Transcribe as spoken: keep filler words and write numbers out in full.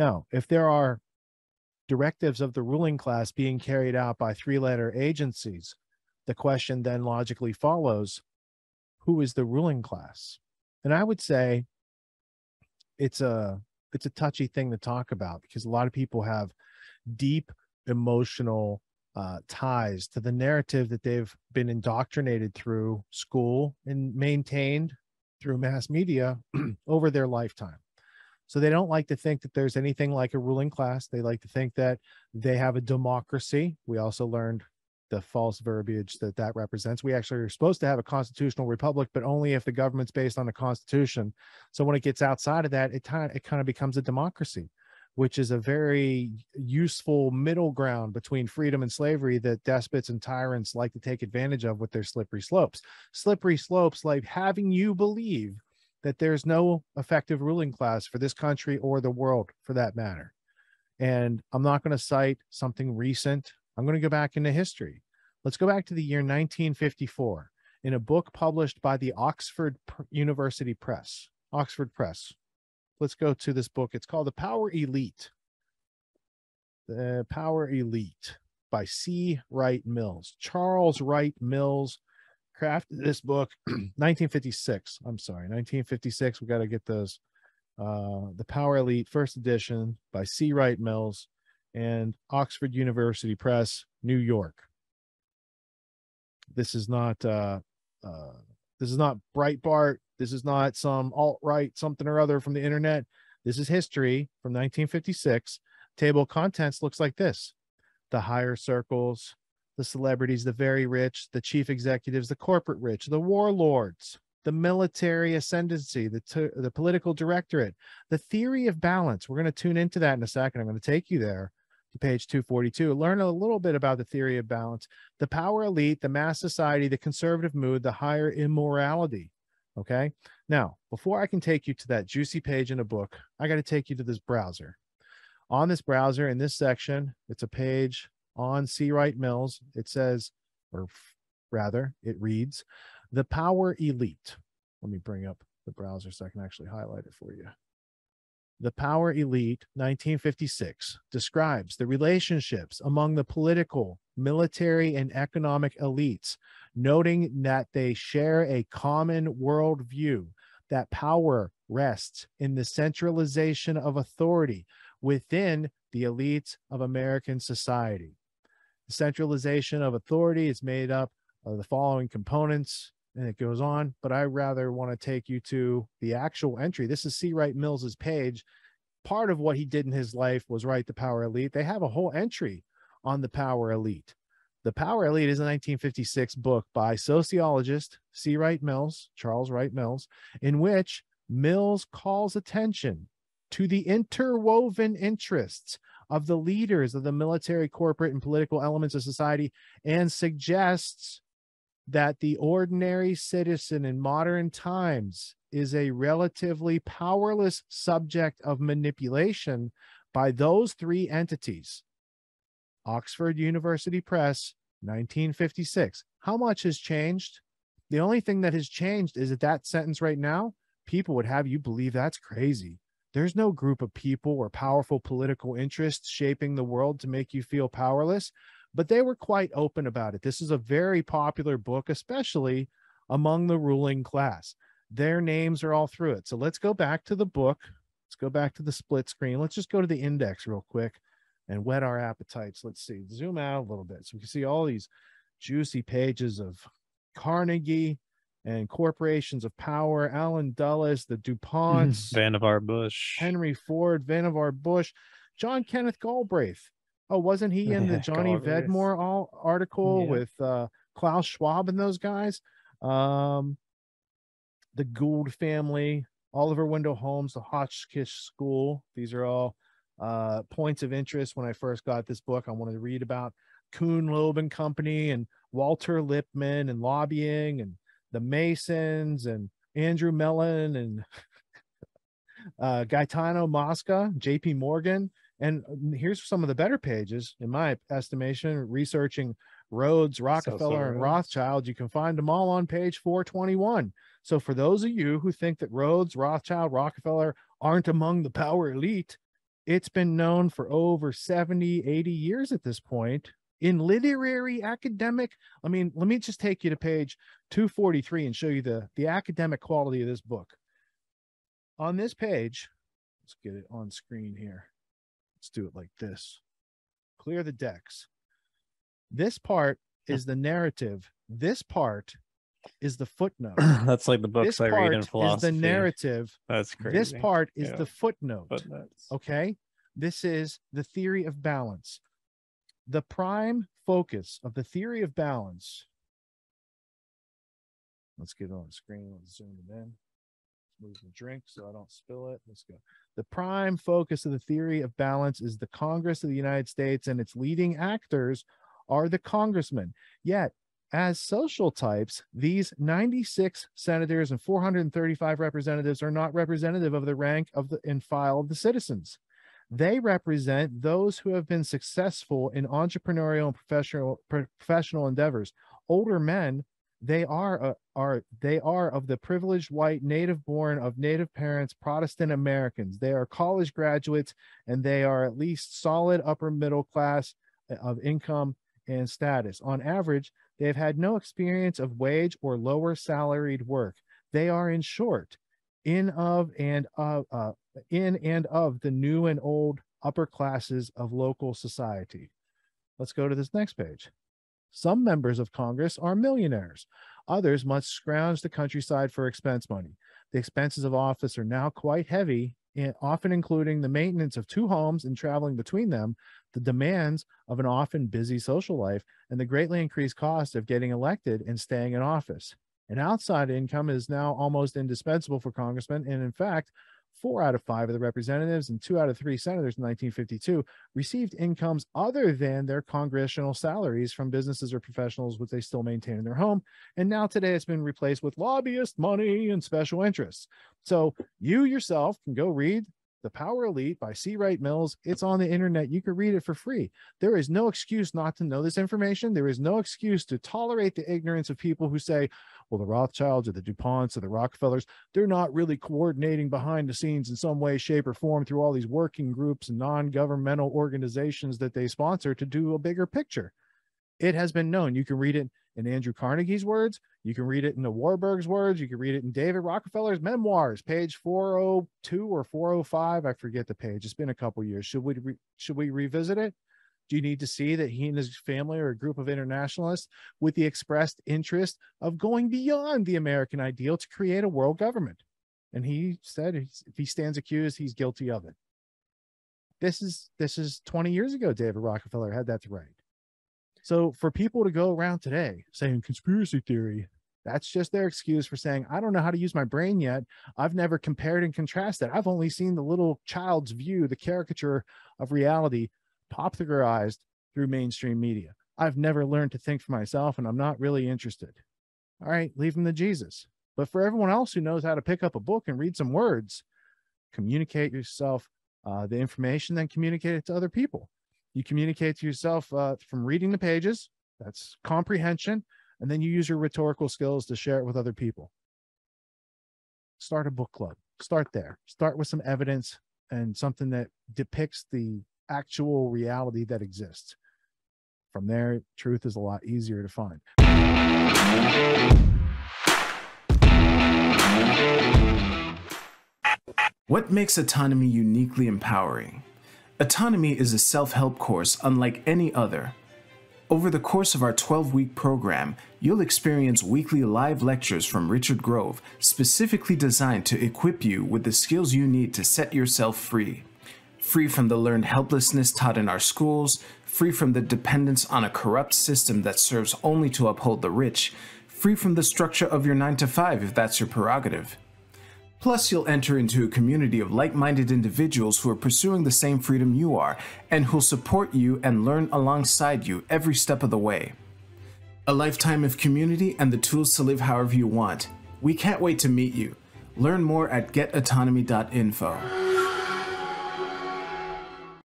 Now, if there are directives of the ruling class being carried out by three-letter agencies, the question then logically follows, who is the ruling class? And I would say it's a, it's a touchy thing to talk about, because a lot of people have deep emotional uh, ties to the narrative that they've been indoctrinated through school and maintained through mass media over their lifetime. So they don't like to think that there's anything like a ruling class. They like to think that they have a democracy. We also learned the false verbiage that that represents. We actually are supposed to have a constitutional republic, but only if the government's based on the constitution. So when it gets outside of that, it, it kind of becomes a democracy, which is a very useful middle ground between freedom and slavery that despots and tyrants like to take advantage of with their slippery slopes. Slippery slopes like having you believe that there's no effective ruling class for this country or the world for that matter. And I'm not going to cite something recent. I'm going to go back into history. Let's go back to the year nineteen fifty-four in a book published by the Oxford University Press, Oxford Press. Let's go to this book. It's called The Power Elite, The Power Elite by C. Wright Mills. Charles Wright Mills crafted this book, nineteen fifty-six. I'm sorry, nineteen fifty-six. We got to get those. Uh, the Power Elite, first edition by C. Wright Mills and Oxford University Press, New York. This is not. Uh, uh, this is not Breitbart. This is not some alt-right something or other from the internet. This is history from nineteen fifty-six. Table of contents looks like this: the higher circles, the celebrities, the very rich, the chief executives, the corporate rich, the warlords, the military ascendancy, the, the political directorate, the theory of balance. We're going to tune into that in a second. I'm going to take you there to page two forty-two, learn a little bit about the theory of balance, the power elite, the mass society, the conservative mood, the higher immorality. Okay. Now, before I can take you to that juicy page in a book, I got to take you to this browser. On this browser, in this section, it's a page on C. Wright Mills. It says, or rather, it reads, The Power Elite. Let me bring up the browser so I can actually highlight it for you. The Power Elite, nineteen fifty-six, describes the relationships among the political, military, and economic elites, noting that they share a common worldview, that power rests in the centralization of authority within the elites of American society. The centralization of authority is made up of the following components, and it goes on, but I rather want to take you to the actual entry. This is C. Wright Mills's page. Part of what he did in his life was write The Power Elite. They have a whole entry on The Power Elite. The Power Elite is a nineteen fifty-six book by sociologist C. Wright Mills, Charles Wright Mills, in which Mills calls attention to the interwoven interests of the leaders of the military, corporate, and political elements of society, and suggests that the ordinary citizen in modern times is a relatively powerless subject of manipulation by those three entities. Oxford University Press, nineteen fifty-six. How much has changed? The only thing that has changed is that that sentence right now, people would have you believe that's crazy. There's no group of people or powerful political interests shaping the world to make you feel powerless, but they were quite open about it. This is a very popular book, especially among the ruling class. Their names are all through it. So let's go back to the book. Let's go back to the split screen. Let's just go to the index real quick and whet our appetites. Let's see, zoom out a little bit so we can see all these juicy pages of Carnegie and corporations of power, Allen Dulles, the DuPonts, Vannevar Bush, Henry Ford, Vannevar Bush, John Kenneth Galbraith. Oh, wasn't he in yeah, the Johnny Galbraith. Vedmore all article yeah. with uh, Klaus Schwab and those guys? Um, the Gould family, Oliver Wendell Holmes, the Hotchkiss School. These are all uh, points of interest when I first got this book. I wanted to read about Kuhn Loeb and Company and Walter Lippmann and lobbying and the Masons and Andrew Mellon and uh, Gaetano Mosca, J P Morgan. And here's some of the better pages, in my estimation, researching Rhodes, Rockefeller, and Rothschild. You can find them all on page four twenty-one. So for those of you who think that Rhodes, Rothschild, Rockefeller aren't among the power elite, It's been known for over seventy, eighty years at this point in literary, academic. I mean, let me just take you to page two forty-three and show you the, the academic quality of this book. On this page, let's get it on screen here. Let's do it like this. Clear the decks. This part is the narrative. This part is the footnote. That's like the books this I read in philosophy. This part is the narrative. That's crazy. This part is yeah. the footnote. Footnotes. Okay? This is the theory of balance. The prime focus of the theory of balance. Let's get it on the screen. Let's zoom it in. Move the drink so I don't spill it. Let's go. The prime focus of the theory of balance is the Congress of the United States, and its leading actors are the congressmen. Yet, as social types, these ninety-six senators and four hundred thirty-five representatives are not representative of the rank of the, and file of the citizens. They represent those who have been successful in entrepreneurial and professional professional endeavors. Older men, they are uh, are they are of the privileged white, native-born, of native parents, Protestant Americans. They are college graduates, and they are at least solid upper middle class of income and status. On average, they've had no experience of wage or lower salaried work. They are, in short, in of and of uh, in and of the new and old upper classes of local society. Let's go to this next page. Some members of Congress are millionaires. Others must scrounge the countryside for expense money. The expenses of office are now quite heavy, often including the maintenance of two homes and traveling between them, the demands of an often busy social life, and the greatly increased cost of getting elected and staying in office. An outside income is now almost indispensable for congressmen, and in fact, four out of five of the representatives and two out of three senators in nineteen fifty-two received incomes other than their congressional salaries from businesses or professionals which they still maintain in their home. And now today it's been replaced with lobbyist money and special interests. So you yourself can go read The Power Elite by C. Wright Mills. It's on the internet. You can read it for free. There is no excuse not to know this information. There is no excuse to tolerate the ignorance of people who say, well, the Rothschilds or the DuPonts or the Rockefellers, they're not really coordinating behind the scenes in some way, shape, or form through all these working groups and non-governmental organizations that they sponsor to do a bigger picture. It has been known. You can read it in Andrew Carnegie's words. You can read it in the Warburg's words. You can read it in David Rockefeller's memoirs, page four oh two or four oh five. I forget the page. It's been a couple years. Should we, re should we revisit it? Do you need to see that he and his family are a group of internationalists with the expressed interest of going beyond the American ideal to create a world government? And he said if he stands accused, he's guilty of it. This is, this is twenty years ago. David Rockefeller had that to write. So for people to go around today saying conspiracy theory, that's just their excuse for saying, I don't know how to use my brain yet. I've never compared and contrasted. I've only seen the little child's view, the caricature of reality popularized through mainstream media. I've never learned to think for myself, and I'm not really interested. All right, leave them to Jesus. But for everyone else who knows how to pick up a book and read some words, communicate yourself uh, the information, then communicate it to other people. You communicate to yourself uh, from reading the pages, that's comprehension, and then you use your rhetorical skills to share it with other people. Start a book club. Start there. Start with some evidence and something that depicts the actual reality that exists. From there, truth is a lot easier to find. What makes autonomy uniquely empowering? Autonomy is a self-help course unlike any other. Over the course of our twelve-week program, you'll experience weekly live lectures from Richard Grove, specifically designed to equip you with the skills you need to set yourself free. Free from the learned helplessness taught in our schools, free from the dependence on a corrupt system that serves only to uphold the rich, free from the structure of your nine to five if that's your prerogative. Plus, you'll enter into a community of like-minded individuals who are pursuing the same freedom you are and who'll support you and learn alongside you every step of the way. A lifetime of community and the tools to live however you want. We can't wait to meet you. Learn more at get autonomy dot info.